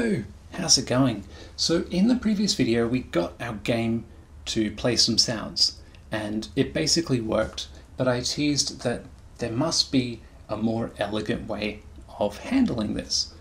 Hello, how's it going? So in the previous video we got our game to play some sounds and it basically worked, but I teased that there must be a more elegant way of handling this.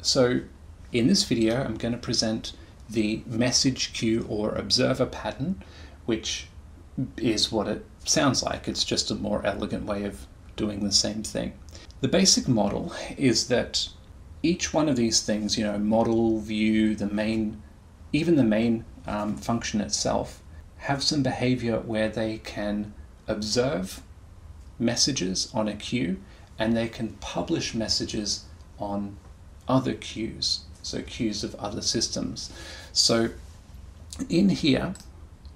So in this video I'm going to present the message queue or observer pattern, which is what it sounds like. It's just a more elegant way of doing the same thing. The basic model is that each one of these things, you know, model, view, the main, even the main function itself, have some behavior where they can observe messages on a queue and they can publish messages on other queues, so queues of other systems. So in here,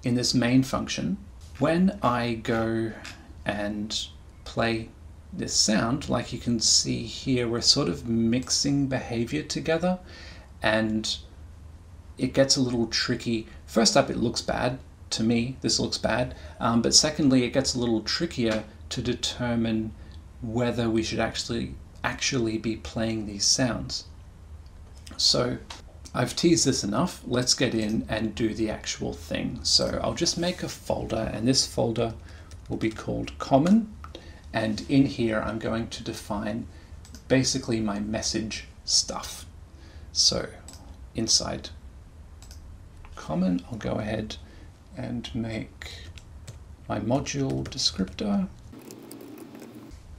in this main function, when I go and play this sound, like you can see here, we're sort of mixing behavior together and it gets a little tricky. First up, it looks bad to me, this looks bad, but secondly it gets a little trickier to determine whether we should actually be playing these sounds. So I've teased this enough, let's get in and do the actual thing. So I'll just make a folder and this folder will be called common. And in here, I'm going to define basically my message stuff. So inside common, I'll go ahead and make my module descriptor.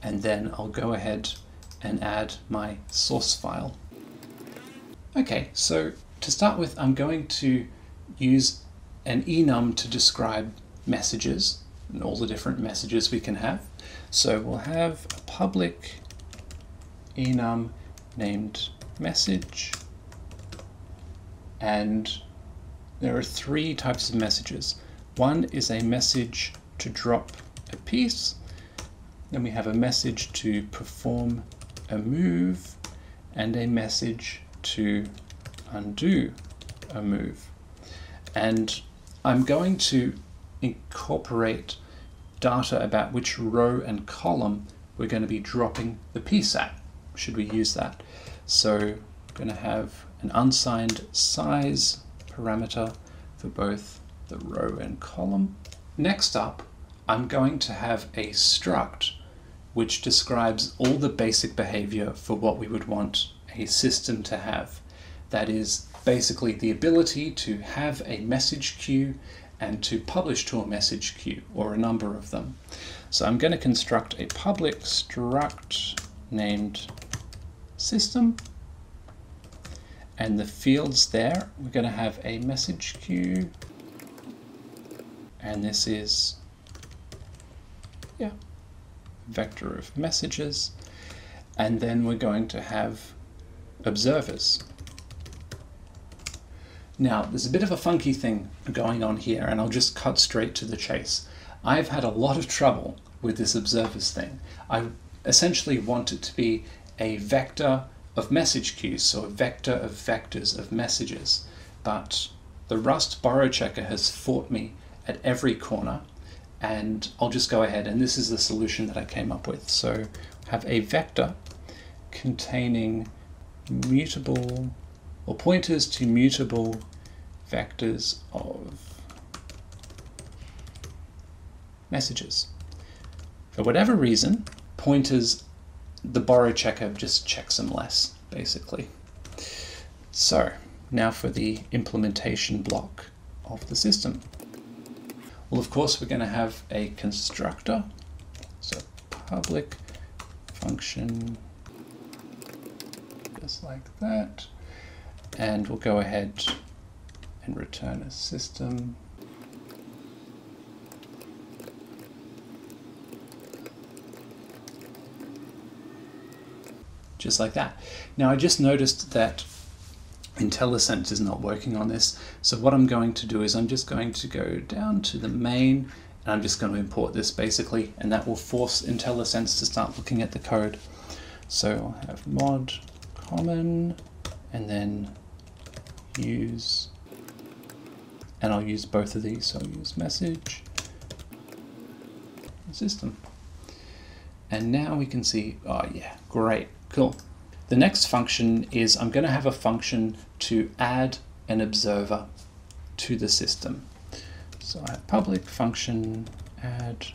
And then I'll go ahead and add my source file. Okay, so to start with, I'm going to use an enum to describe messages and all the different messages we can have. So we'll have a public enum named message, and there are three types of messages. One is a message to drop a piece, then we have a message to perform a move, and a message to undo a move. And I'm going to incorporate data about which row and column we're going to be dropping the piece at, should we use that. So I'm going to have an unsigned size parameter for both the row and column. Next up, I'm going to have a struct which describes all the basic behavior for what we would want a system to have. That is basically the ability to have a message queue and to publish to a message queue, or a number of them. So I'm going to construct a public struct named system, and the fields there, we're going to have a message queue, and this is vector of messages, and then we're going to have observers. Now, there's a bit of a funky thing going on here, and I'll just cut straight to the chase. I've had a lot of trouble with this observers thing. I essentially want it to be a vector of message queues, so a vector of vectors of messages. But the Rust borrow checker has fought me at every corner, and I'll just go ahead, and this is the solution that I came up with. So have a vector containing mutable or pointers to mutable vectors of messages. For whatever reason, pointers, the borrow checker just checks them less, basically. So now for the implementation block of the system. Well, of course, we're going to have a constructor, so public function, just like that. And we'll go ahead and return a system. Just like that. Now I just noticed that IntelliSense is not working on this. So what I'm going to do is I'm just going to go down to the main and I'm just going to import this basically, and that will force IntelliSense to start looking at the code. So I'll have mod common and then use, and I'll use both of these, so I'll use message and system. And now we can see, oh yeah, great, cool. The next function is I'm going to have a function to add an observer to the system. So I have public function add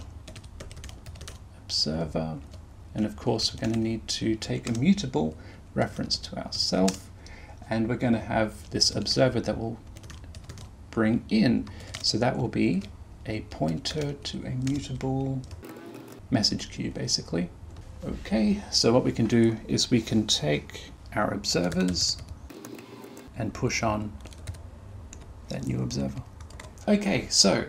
observer, and of course we're going to need to take a mutable reference to ourself, and we're going to have this observer that will bring in. So that will be a pointer to a mutable message queue, basically. Okay, so what we can do is we can take our observers and push on that new observer. Okay, so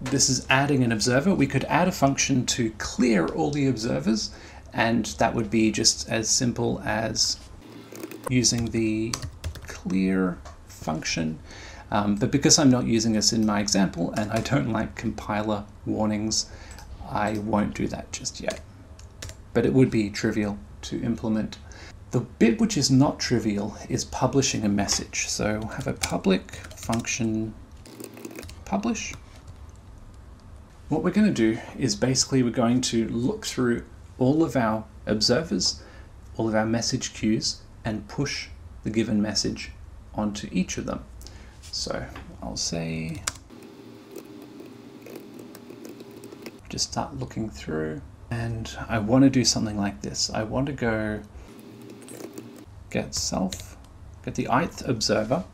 this is adding an observer. We could add a function to clear all the observers, and that would be just as simple as using the clear function. But because I'm not using this in my example and I don't like compiler warnings, I won't do that just yet. But it would be trivial to implement. The bit which is not trivial is publishing a message. So have a public function publish. What we're going to do is basically we're going to look through all of our observers, all of our message queues, and push the given message onto each of them. So I'll say, just start looking through. And I want to do something like this. I want to go get self, get the ith observer,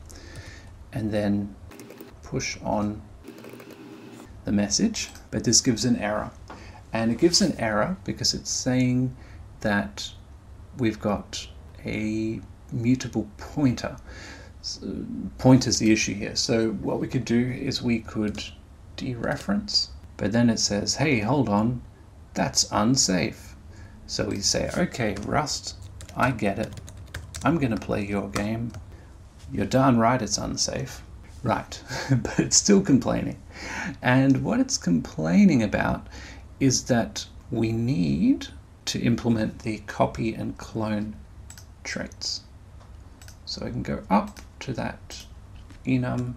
and then push on the message. But this gives an error. And it gives an error because it's saying that we've got a mutable pointer. So pointer's the issue here. So what we could do is we could dereference, but then it says, hey, hold on, that's unsafe. So we say, okay, Rust, I get it. I'm going to play your game. You're darn right it's unsafe. Right, but it's still complaining. And what it's complaining about is that we need to implement the copy and clone traits. So I can go up to that enum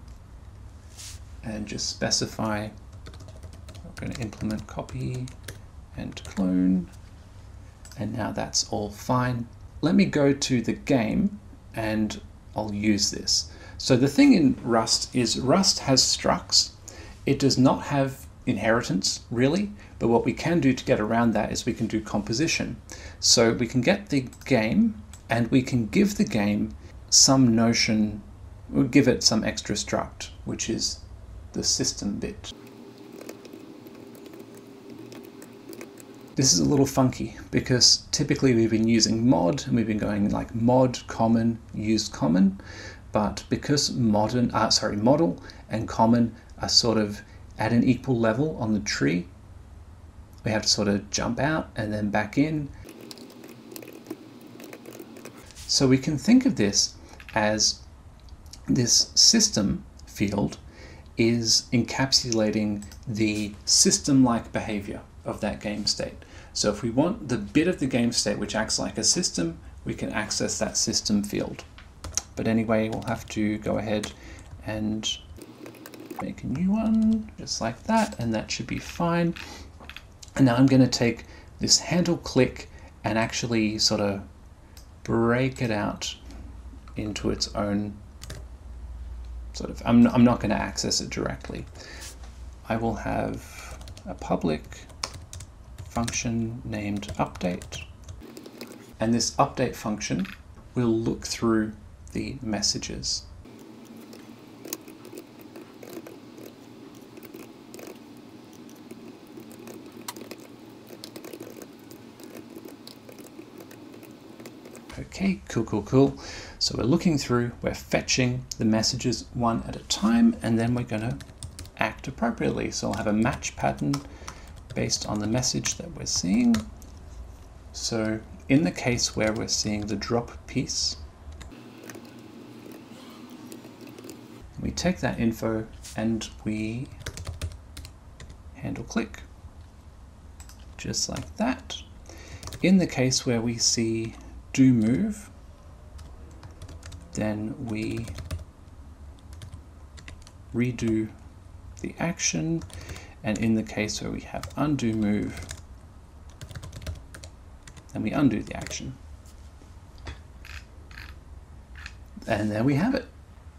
and just specify I'm going to implement copy and clone, and now that's all fine. Let me go to the game and I'll use this. So the thing in Rust is Rust has structs. It does not have inheritance really, but what we can do to get around that is we can do composition. So we can get the game and we can give the game some notion, we'll give it some extra struct, which is the system bit. This is a little funky because typically we've been using mod and we've been going like mod, common, use common, but because model and common are sort of at an equal level on the tree, we have to sort of jump out and then back in. So we can think of this as this system field is encapsulating the system-like behavior of that game state. So if we want the bit of the game state which acts like a system, we can access that system field. But anyway, we'll have to go ahead and make a new one, just like that, and that should be fine. And now I'm going to take this handle click and actually sort of break it out into its own sort of, I'm not going to access it directly. I will have a public function named update, and this update function will look through the messages. Okay, cool. So we're looking through, we're fetching the messages one at a time, and then we're going to act appropriately. So I'll have a match pattern based on the message that we're seeing. So in the case where we're seeing the drop piece, we take that info and we handle click, just like that. In the case where we see do move, then we redo the action. And in the case where we have undo move, then we undo the action. And there we have it.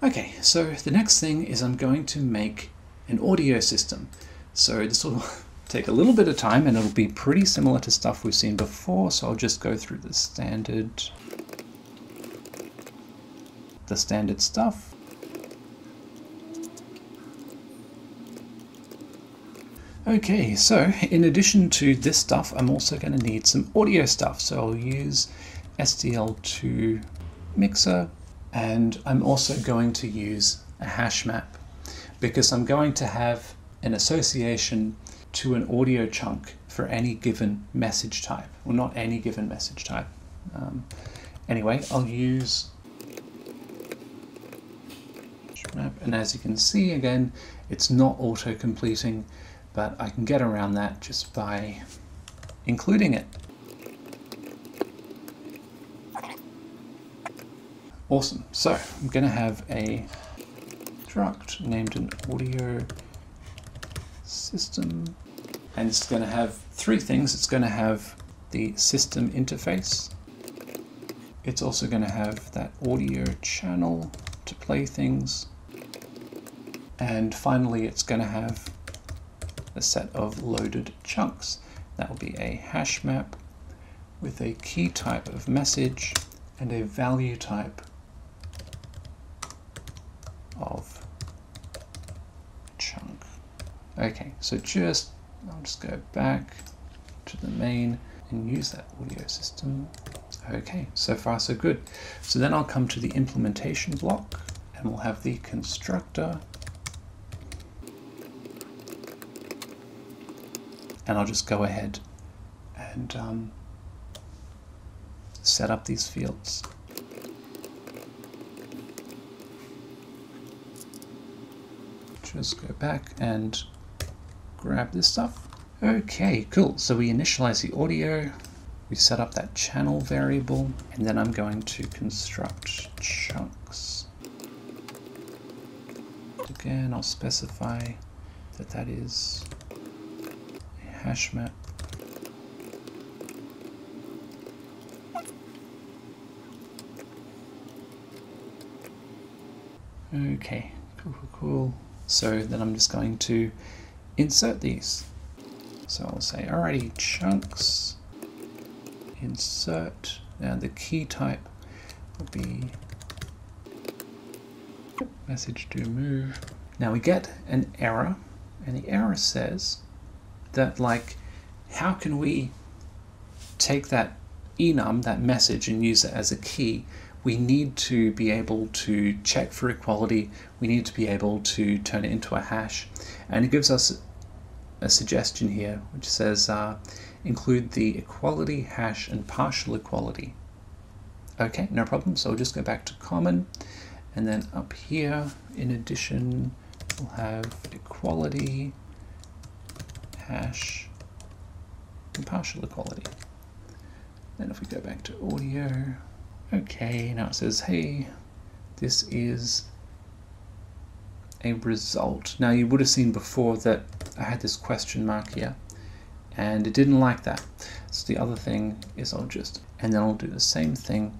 Okay, so the next thing is I'm going to make an audio system. So this will take a little bit of time and it'll be pretty similar to stuff we've seen before. So I'll just go through the standard stuff. Okay, so in addition to this stuff, I'm also going to need some audio stuff. So I'll use SDL2 mixer, and I'm also going to use a hash map because I'm going to have an association to an audio chunk for any given message type. Well, not any given message type. Anyway, I'll use hash map, and as you can see, again, it's not auto-completing, but I can get around that just by including it. Awesome, so I'm gonna have a struct named an audio system, and it's gonna have three things. It's gonna have the system interface. It's also gonna have that audio channel to play things. And finally, it's gonna have a set of loaded chunks. That will be a hash map with a key type of message and a value type of chunk. Okay, so I'll just go back to the main and use that audio system. Okay, so far so good. So then I'll come to the implementation block and we'll have the constructor. And I'll just go ahead and set up these fields. Just go back and grab this stuff. Okay, cool. So we initialize the audio, we set up that channel variable, and then I'm going to construct chunks. Again, I'll specify that that is hash map. Okay, cool. So then I'm just going to insert these. So I'll say, alrighty, chunks, insert. Now the key type will be message to move. Now we get an error, and the error says that, like, how can we take that enum, that message, and use it as a key? We need to be able to check for equality. We need to be able to turn it into a hash. And it gives us a suggestion here, which says include the equality, hash, and partial equality. Okay, no problem. So we'll just go back to common. And then up here, in addition, we'll have equality, hash, and partial equality. Then if we go back to audio, okay, now it says, hey, this is a result. Now you would have seen before that I had this question mark here, and it didn't like that. So the other thing is and then I'll do the same thing.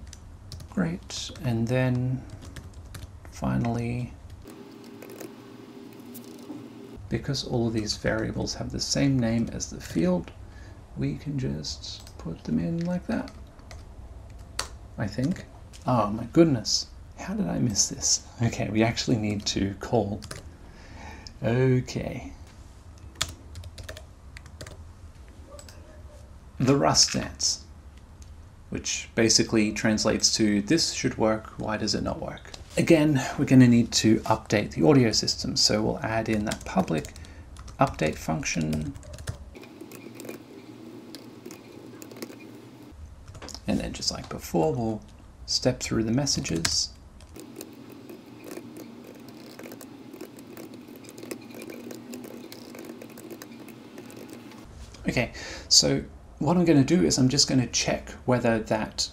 Great, and then finally, because all of these variables have the same name as the field, we can just put them in like that, I think. Oh my goodness, how did I miss this? Okay, we actually need to call. Okay. The Rust dance, which basically translates to this should work, why does it not work? Again, we're going to need to update the audio system, so we'll add in that public update function and then, just like before, we'll step through the messages. Okay, so what I'm going to do is I'm just going to check whether that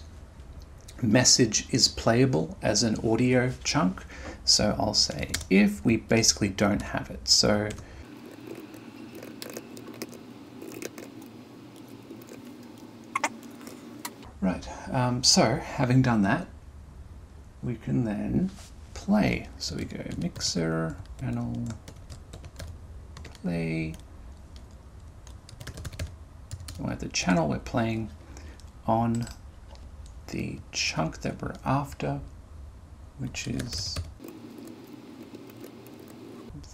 message is playable as an audio chunk. So I'll say if we basically don't have it. So right, so having done that, we can then play. So we go mixer, channel, play. We'll have the channel we're playing on the chunk that we're after, which is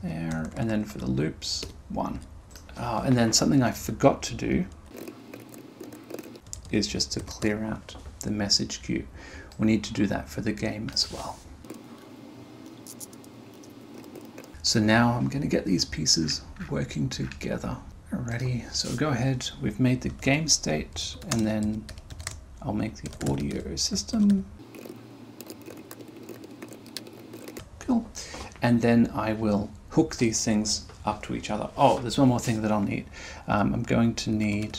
there, and then for the loops, 1. And then something I forgot to do is just to clear out the message queue. We need to do that for the game as well. So now I'm going to get these pieces working together. Alrighty, so go ahead, we've made the game state, and then I'll make the audio system. Cool. And then I will hook these things up to each other. Oh, there's one more thing that I'll need. I'm going to need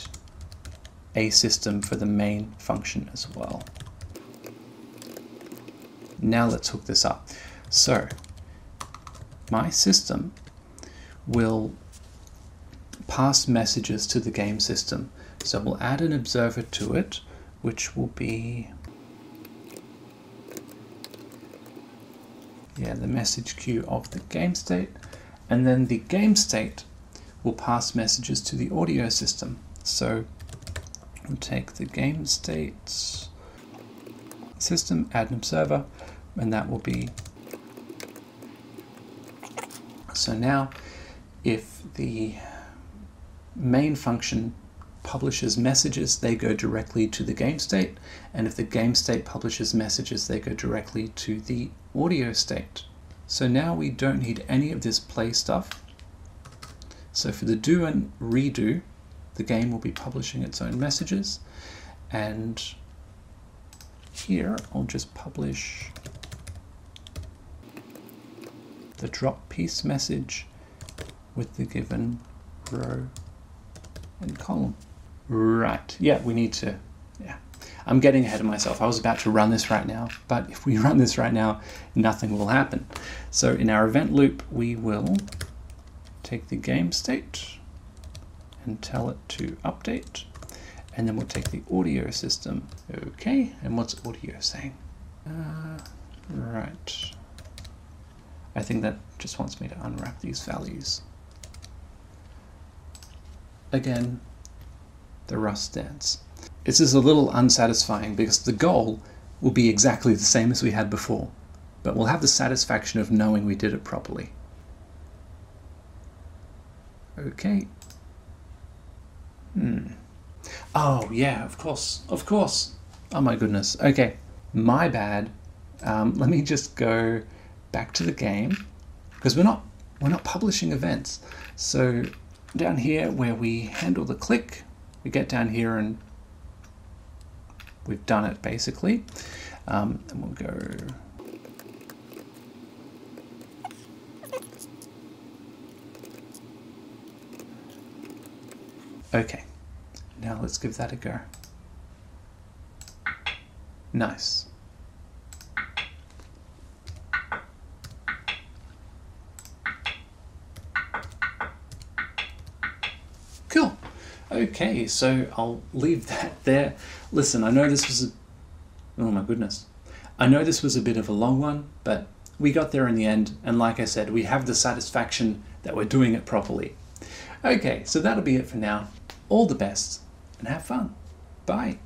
a system for the main function as well. Now let's hook this up. So my system will pass messages to the game system. So we'll add an observer to it, which will be the message queue of the game state. And then the game state will pass messages to the audio system. So we'll take the game state's system, add an observer, and that will be. So now if the main function publishes messages, they go directly to the game state. And if the game state publishes messages, they go directly to the audio state. So now we don't need any of this play stuff. So for the do and redo, the game will be publishing its own messages. And here I'll just publish the drop piece message with the given row and column. Right, we need to, I'm getting ahead of myself. I was about to run this right now, but if we run this right now, nothing will happen. So in our event loop, we will take the game state and tell it to update, and then we'll take the audio system. Okay, and what's audio saying? Right, I think that just wants me to unwrap these values. Again, the Rust dance. This is a little unsatisfying because the goal will be exactly the same as we had before, but we'll have the satisfaction of knowing we did it properly. Okay. Oh yeah, of course. Oh my goodness. Okay, my bad. Let me just go back to the game because we're not publishing events. So down here where we handle the click, we get down here and we've done it basically. And we'll go. Okay, now let's give that a go. Nice. Cool. Okay, so I'll leave that there. Listen, I know this was oh my goodness. I know this was a bit of a long one, but we got there in the end, and like I said, we have the satisfaction that we're doing it properly. Okay, so that'll be it for now. All the best and have fun. Bye.